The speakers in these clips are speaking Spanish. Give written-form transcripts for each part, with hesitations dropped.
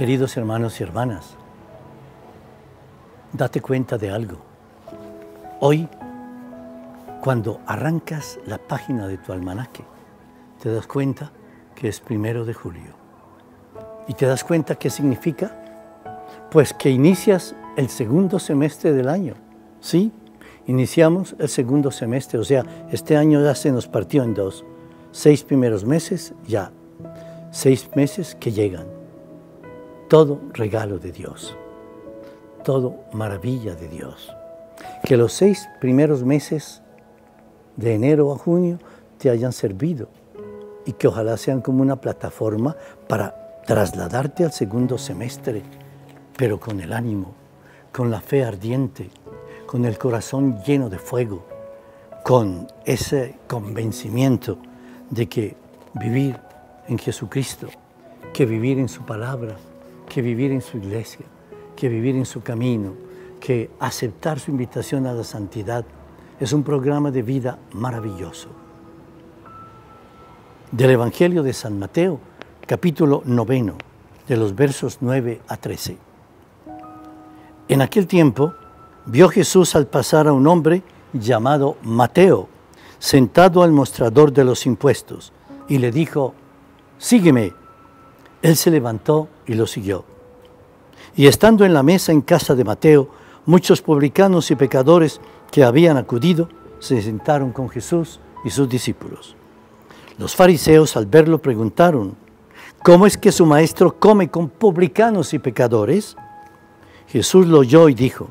Queridos hermanos y hermanas, date cuenta de algo. Hoy, cuando arrancas la página de tu almanaque, te das cuenta que es 1 de julio. ¿Y te das cuenta qué significa? Pues que inicias el segundo semestre del año, ¿sí? Iniciamos el segundo semestre, o sea, este año ya se nos partió en dos. 6 primeros meses ya, 6 meses que llegan. Todo regalo de Dios, todo maravilla de Dios. Que los 6 primeros meses de enero a junio te hayan servido y que ojalá sean como una plataforma para trasladarte al segundo semestre, pero con el ánimo, con la fe ardiente, con el corazón lleno de fuego, con ese convencimiento de que vivir en Jesucristo, que vivir en su palabra, que vivir en su iglesia, que vivir en su camino, que aceptar su invitación a la santidad es un programa de vida maravilloso. Del Evangelio de San Mateo, capítulo 9, de los versos 9 a 13. En aquel tiempo, vio Jesús al pasar a un hombre llamado Mateo, sentado al mostrador de los impuestos, y le dijo, «Sígueme». Él se levantó y lo siguió. Y estando en la mesa en casa de Mateo, muchos publicanos y pecadores que habían acudido se sentaron con Jesús y sus discípulos. Los fariseos al verlo preguntaron, ¿cómo es que su maestro come con publicanos y pecadores? Jesús lo oyó y dijo,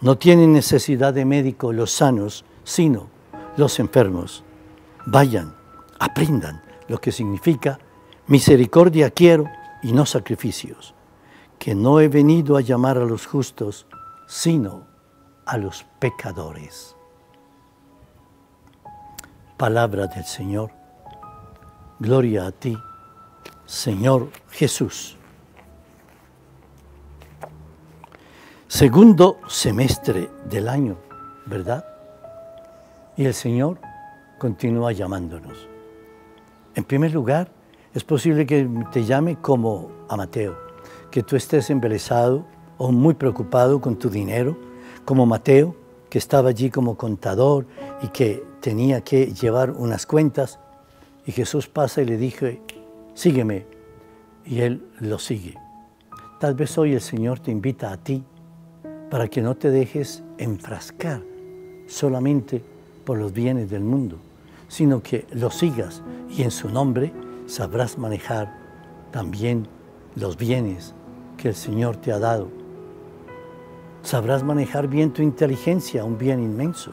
no tienen necesidad de médico los sanos, sino los enfermos. Vayan, aprendan lo que significa misericordia quiero y no sacrificios, que no he venido a llamar a los justos, sino a los pecadores. Palabra del Señor. Gloria a ti, Señor Jesús. Segundo semestre del año, ¿verdad? Y el Señor continúa llamándonos. En primer lugar, es posible que te llame como a Mateo, que tú estés embelesado o muy preocupado con tu dinero, como Mateo, que estaba allí como contador y que tenía que llevar unas cuentas. Y Jesús pasa y le dije, sígueme, y él lo sigue. Tal vez hoy el Señor te invita a ti para que no te dejes enfrascar solamente por los bienes del mundo, sino que lo sigas y en su nombre sabrás manejar también los bienes que el Señor te ha dado. Sabrás manejar bien tu inteligencia, un bien inmenso,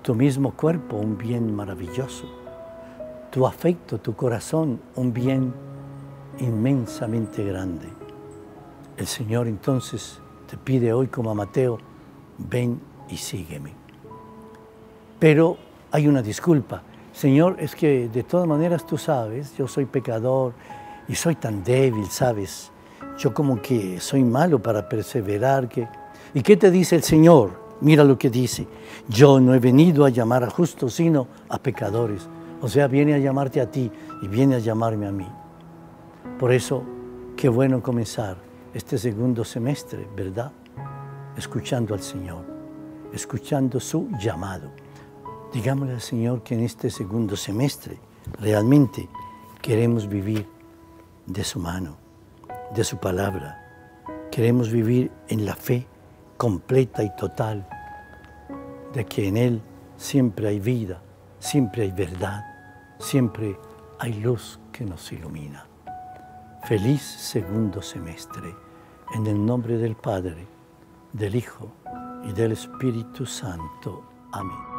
tu mismo cuerpo, un bien maravilloso, tu afecto, tu corazón, un bien inmensamente grande. El Señor entonces te pide hoy como a Mateo, ven y sígueme. Pero hay una disculpa. Señor, es que de todas maneras tú sabes, yo soy pecador y soy tan débil, ¿sabes? Yo como que soy malo para perseverar. ¿Y qué te dice el Señor? Mira lo que dice. Yo no he venido a llamar a justos, sino a pecadores. O sea, viene a llamarte a ti y viene a llamarme a mí. Por eso, qué bueno comenzar este segundo semestre, ¿verdad? Escuchando al Señor, escuchando su llamado. Digámosle al Señor que en este segundo semestre realmente queremos vivir de su mano, de su palabra. Queremos vivir en la fe completa y total de que en Él siempre hay vida, siempre hay verdad, siempre hay luz que nos ilumina. Feliz segundo semestre, en el nombre del Padre, del Hijo y del Espíritu Santo. Amén.